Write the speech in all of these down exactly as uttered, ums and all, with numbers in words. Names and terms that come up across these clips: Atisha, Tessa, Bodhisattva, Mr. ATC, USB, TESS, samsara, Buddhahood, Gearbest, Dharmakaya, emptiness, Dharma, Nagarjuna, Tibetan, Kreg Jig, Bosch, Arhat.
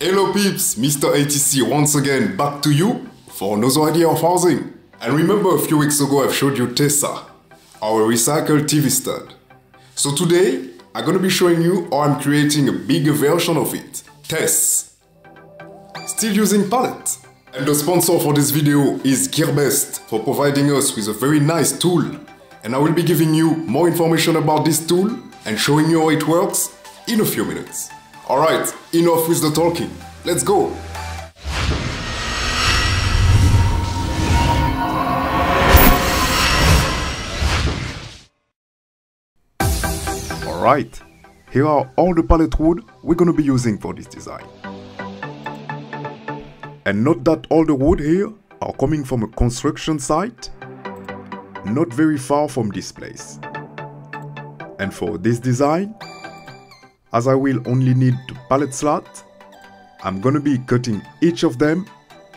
Hello peeps, Mister A T C once again back to you for another idea of housing. And remember a few weeks ago I've showed you Tessa, our recycled T V stand. So today I'm gonna be showing you how I'm creating a bigger version of it, TESS. Still using pallet. And the sponsor for this video is Gearbest for providing us with a very nice tool. And I will be giving you more information about this tool and showing you how it works in a few minutes. Alright, enough with the talking, let's go! Alright, here are all the pallet wood we're gonna be using for this design. And note that all the wood here are coming from a construction site, not very far from this place. And for this design, as I will only need the pallet slat, I'm gonna be cutting each of them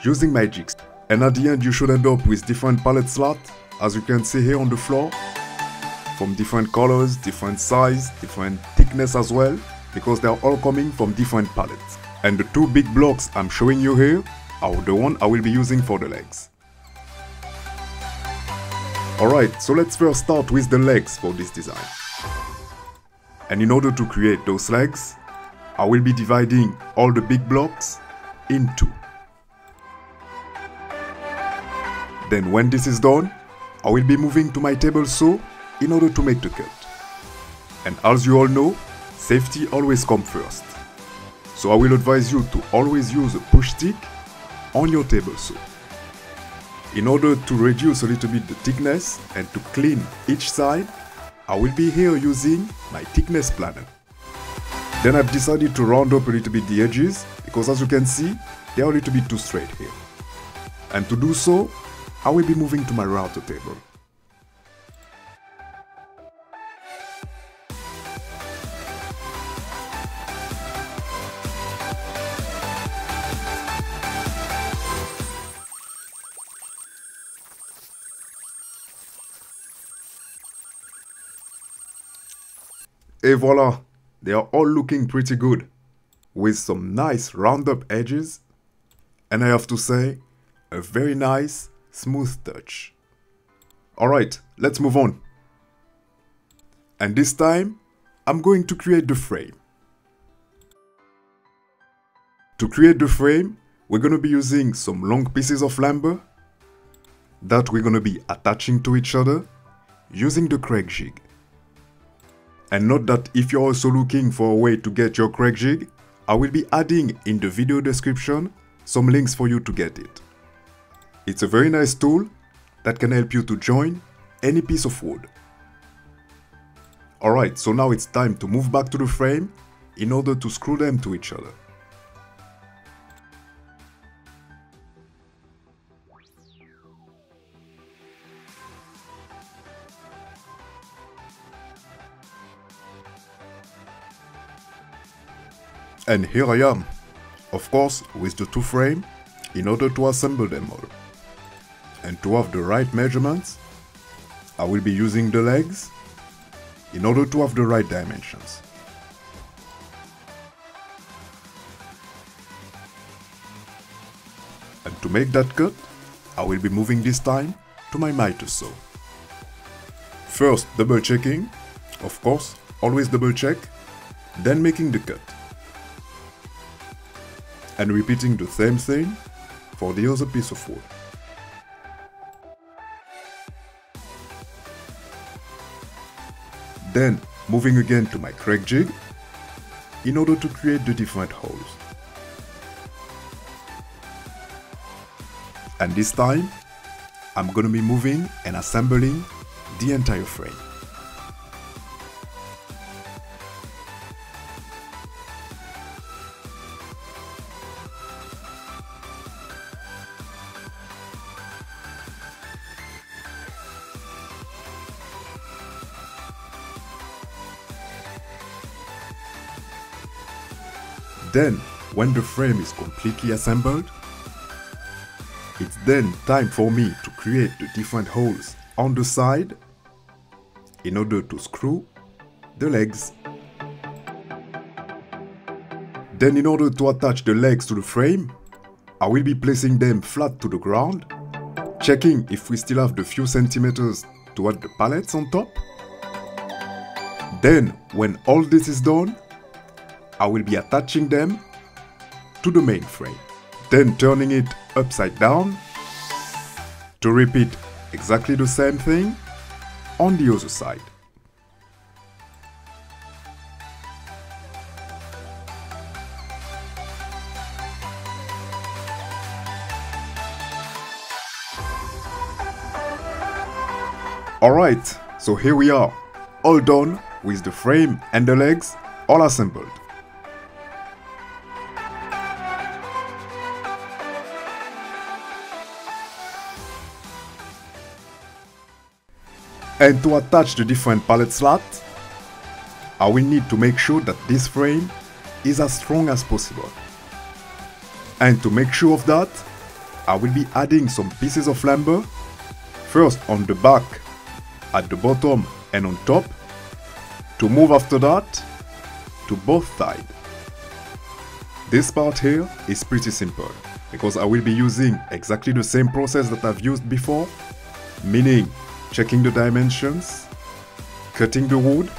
using my jigs. And at the end you should end up with different pallet slats, as you can see here on the floor, from different colors, different size, different thickness as well, because they're all coming from different pallets. And the two big blocks I'm showing you here are the one I will be using for the legs. Alright, so let's first start with the legs for this design. And in order to create those legs, I will be dividing all the big blocks in two. Then when this is done, I will be moving to my table saw in order to make the cut. And as you all know, safety always comes first. So I will advise you to always use a push stick on your table saw. In order to reduce a little bit the thickness and to clean each side, I will be here using my thickness planner. Then I've decided to round up a little bit the edges, because as you can see, they are a little bit too straight here. And to do so, I will be moving to my router table. Et voila, they are all looking pretty good, with some nice round-up edges, and I have to say, a very nice, smooth touch. Alright, let's move on. And this time, I'm going to create the frame. To create the frame, we're gonna be using some long pieces of lumber that we're gonna be attaching to each other using the Kreg Jig. And note that if you're also looking for a way to get your Kreg Jig, I will be adding in the video description some links for you to get it. It's a very nice tool that can help you to join any piece of wood. Alright, so now it's time to move back to the frame in order to screw them to each other. And here I am, of course with the two frames, in order to assemble them all. And to have the right measurements, I will be using the legs in order to have the right dimensions. And to make that cut, I will be moving this time to my miter saw. First double checking, of course, always double check, then making the cut. And repeating the same thing for the other piece of wood. Then moving again to my Kreg Jig in order to create the different holes. And this time, I'm gonna be moving and assembling the entire frame. Then, when the frame is completely assembled, it's then time for me to create the different holes on the side in order to screw the legs. Then in order to attach the legs to the frame, I will be placing them flat to the ground, checking if we still have the few centimeters to add the pallets on top. Then when all this is done, I will be attaching them to the main frame, then turning it upside down to repeat exactly the same thing on the other side. Alright, so here we are, all done with the frame and the legs all assembled. And to attach the different pallet slats, I will need to make sure that this frame is as strong as possible. And to make sure of that, I will be adding some pieces of lumber, first on the back, at the bottom and on top, to move after that to both sides. This part here is pretty simple because I will be using exactly the same process that I've used before, meaning checking the dimensions, cutting the wood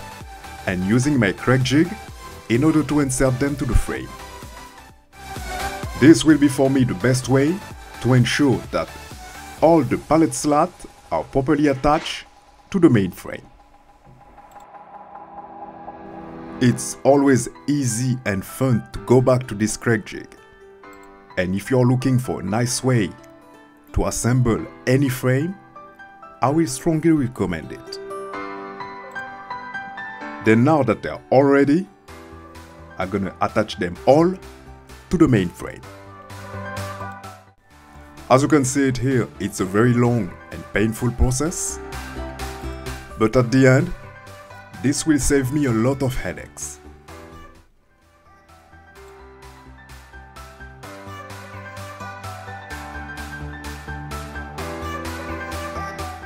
and using my Kreg jig in order to insert them to the frame. This will be for me the best way to ensure that all the pallet slats are properly attached to the main frame. It's always easy and fun to go back to this Kreg jig, and if you're looking for a nice way to assemble any frame, I will strongly recommend it. Then now that they are all ready, I'm gonna attach them all to the main frame. As you can see it here, it's a very long and painful process, but at the end, this will save me a lot of headaches.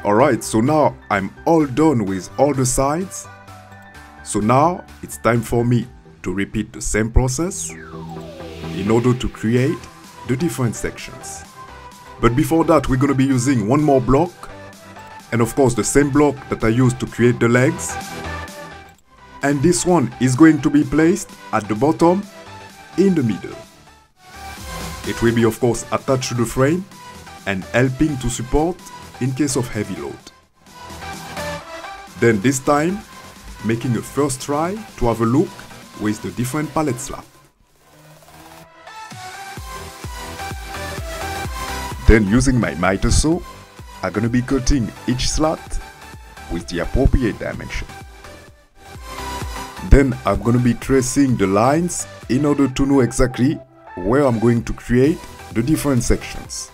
Alright, so now I'm all done with all the sides. So now it's time for me to repeat the same process in order to create the different sections. But before that, we're gonna be using one more block. And of course the same block that I used to create the legs. And this one is going to be placed at the bottom, in the middle. It will be of course attached to the frame and helping to support in case of heavy load. Then this time, making a first try to have a look with the different pallet slats. Then using my miter saw, I'm gonna be cutting each slat with the appropriate dimension. Then I'm gonna be tracing the lines in order to know exactly where I'm going to create the different sections.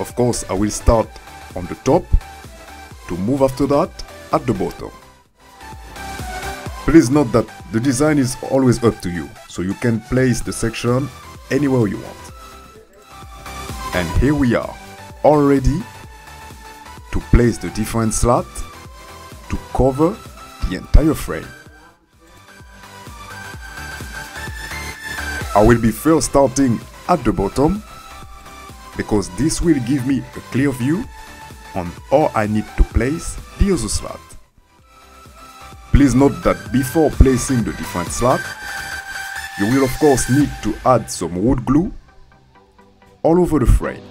Of course, I will start on the top to move after that at the bottom. Please note that the design is always up to you, so you can place the section anywhere you want. And here we are, all ready to place the different slats to cover the entire frame. I will be first starting at the bottom because this will give me a clear view on how I need to place the other slat. Please note that before placing the different slats, you will of course need to add some wood glue all over the frame.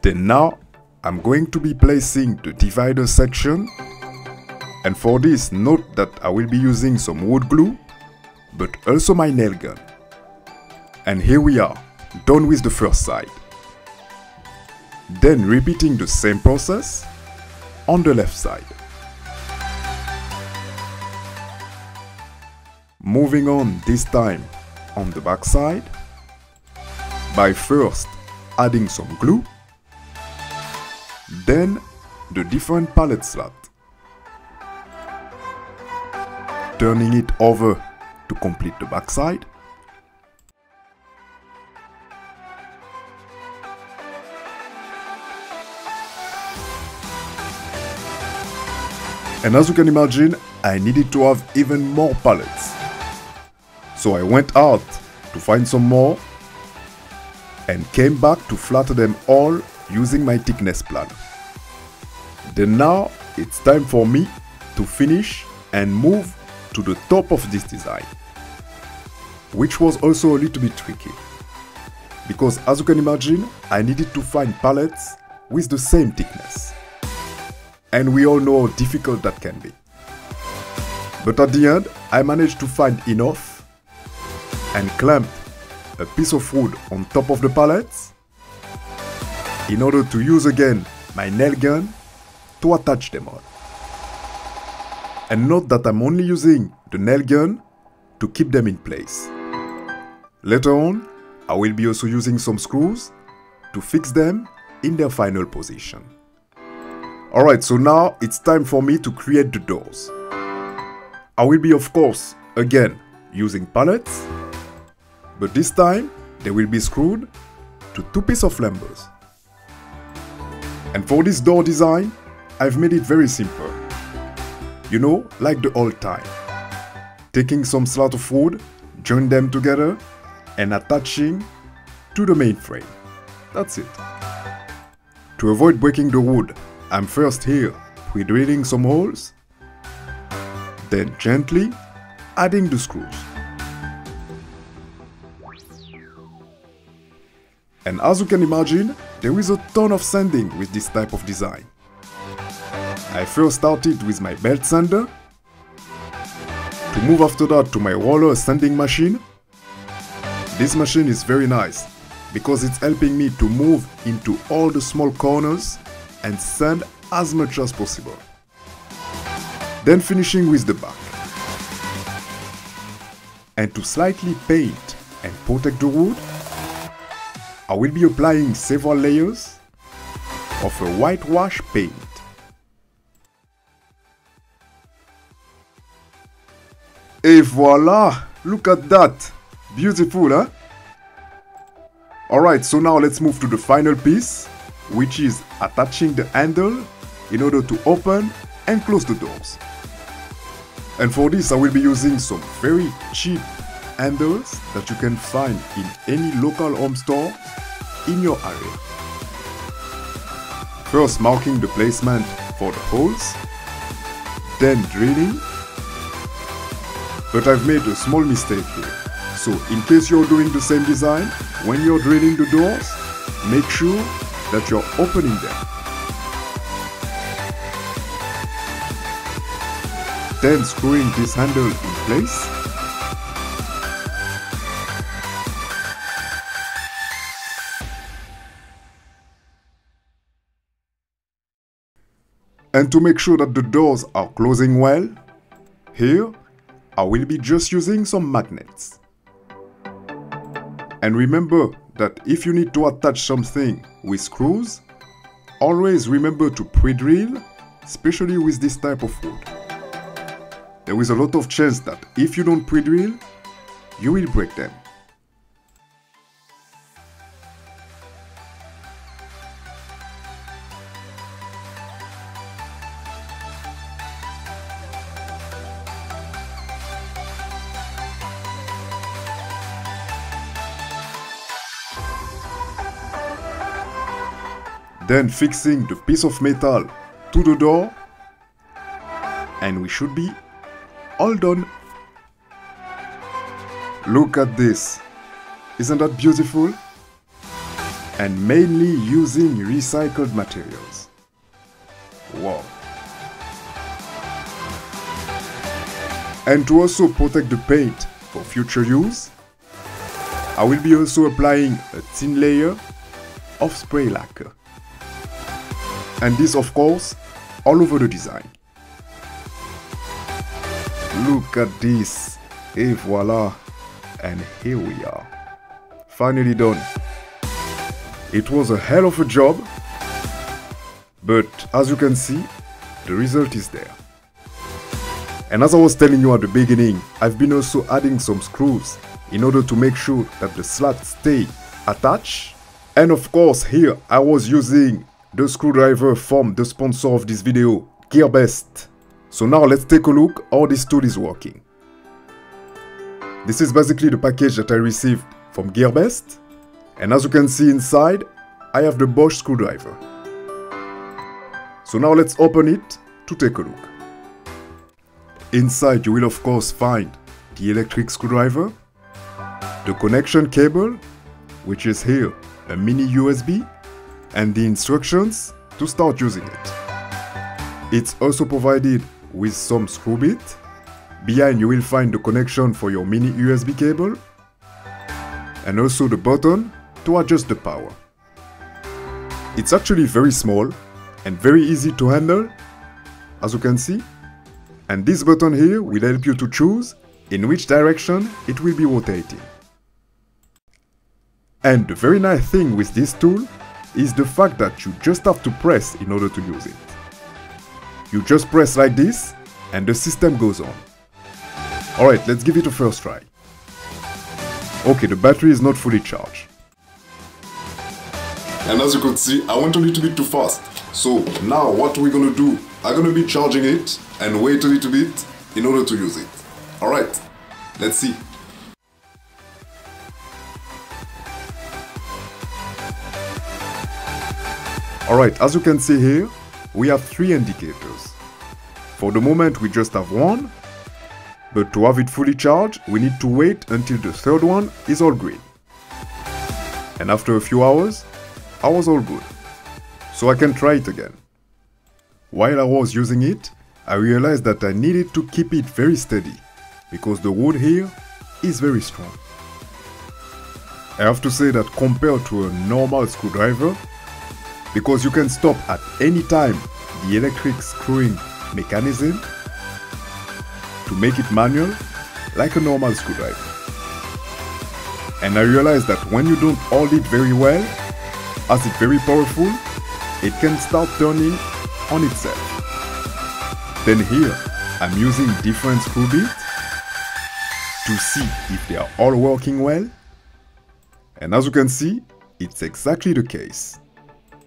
Then now I'm going to be placing the divider section, and for this note that I will be using some wood glue but also my nail gun. And here we are, done with the first side. Then repeating the same process on the left side. Moving on this time on the back side by first adding some glue, then the different pallet slot, turning it over to complete the back side. And as you can imagine, I needed to have even more pallets. So I went out to find some more and came back to flatten them all using my thickness plan. Then now it's time for me to finish and move to the top of this design, which was also a little bit tricky, because as you can imagine, I needed to find pallets with the same thickness. And we all know how difficult that can be. But at the end, I managed to find enough and clamped a piece of wood on top of the pallets in order to use again my nail gun to attach them all. And note that I'm only using the nail gun to keep them in place. Later on, I will be also using some screws to fix them in their final position. Alright, so now it's time for me to create the doors. I will be, of course, again using pallets, but this time they will be screwed to two pieces of lambers. And for this door design, I've made it very simple. You know, like the old time. Taking some slats of wood, join them together, and attaching to the main frame. That's it. To avoid breaking the wood, I'm first here pre-drilling some holes, then gently adding the screws. And as you can imagine, there is a ton of sanding with this type of design. I first started with my belt sander, to move after that to my roller sanding machine. This machine is very nice because it's helping me to move into all the small corners and sand as much as possible. Then finishing with the back. And to slightly paint and protect the wood, I will be applying several layers of a whitewash paint. Et voila! Look at that! Beautiful, huh? Alright, so now let's move to the final piece, which is attaching the handle in order to open and close the doors. And for this, I will be using some very cheap handles that you can find in any local home store in your area. First, marking the placement for the holes, then drilling. But I've made a small mistake here, so in case you're doing the same design, when you're drilling the doors, make sure that you're opening them. Then screwing this handle in place. And to make sure that the doors are closing well, here, I will be just using some magnets. And remember that if you need to attach something with screws, always remember to pre-drill, especially with this type of wood. There is a lot of chance that if you don't pre-drill, you will break them. Then fixing the piece of metal to the door, and we should be all done. Look at this, isn't that beautiful? And mainly using recycled materials. Wow. And to also protect the paint for future use, I will be also applying a thin layer of spray lacquer. And this, of course, all over the design. Look at this. Et voila. And here we are. Finally done. It was a hell of a job. But as you can see, the result is there. And as I was telling you at the beginning, I've been also adding some screws in order to make sure that the slats stay attached. And of course, here I was using the screwdriver from the sponsor of this video, Gearbest. So now let's take a look how this tool is working. This is basically the package that I received from Gearbest, and as you can see inside, I have the Bosch screwdriver. So now let's open it to take a look. Inside you will of course find the electric screwdriver, the connection cable, which is here a mini U S B, and the instructions to start using it. It's also provided with some screw bit. Behind you will find the connection for your mini U S B cable, and also the button to adjust the power. It's actually very small and very easy to handle, as you can see, and this button here will help you to choose in which direction it will be rotating. And the very nice thing with this tool is the fact that you just have to press in order to use it. You just press like this and the system goes on. Alright, let's give it a first try. Okay, the battery is not fully charged. And as you could see, I went a little bit too fast. So now what we're gonna do, I'm gonna be charging it and wait a little bit in order to use it. Alright, let's see. Alright, as you can see here, we have three indicators. For the moment we just have one, but to have it fully charged, we need to wait until the third one is all green. And after a few hours, I was all good. So I can try it again. While I was using it, I realized that I needed to keep it very steady, because the wood here is very strong. I have to say that compared to a normal screwdriver, because you can stop at any time the electric screwing mechanism to make it manual like a normal screwdriver. And I realized that when you don't hold it very well, as it's very powerful, it can start turning on itself. Then here I'm using different screw bits to see if they are all working well, and as you can see, it's exactly the case.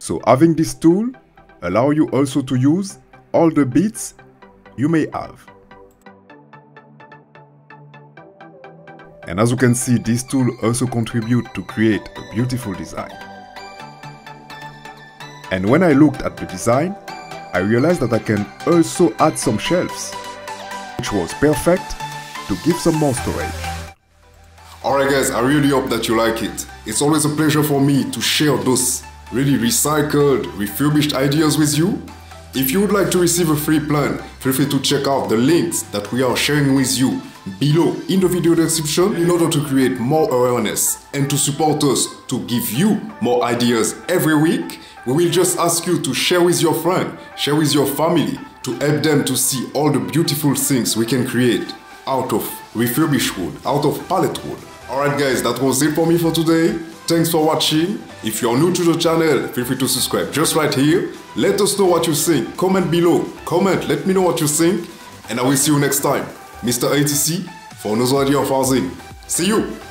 So having this tool allows you also to use all the bits you may have. And as you can see, this tool also contributes to create a beautiful design. And when I looked at the design, I realized that I can also add some shelves, which was perfect to give some more storage. Alright guys, I really hope that you like it. It's always a pleasure for me to share those really recycled, refurbished ideas with you. If you would like to receive a free plan, feel free to check out the links that we are sharing with you below in the video description in order to create more awareness and to support us to give you more ideas every week. We will just ask you to share with your friend, share with your family, to help them to see all the beautiful things we can create out of refurbished wood, out of pallet wood. Alright guys, that was it for me for today. Thanks for watching. If you are new to the channel, feel free to subscribe just right here. Let us know what you think. Comment below. Comment, let me know what you think. And I will see you next time. Mister A T C for another idea of housing. See you!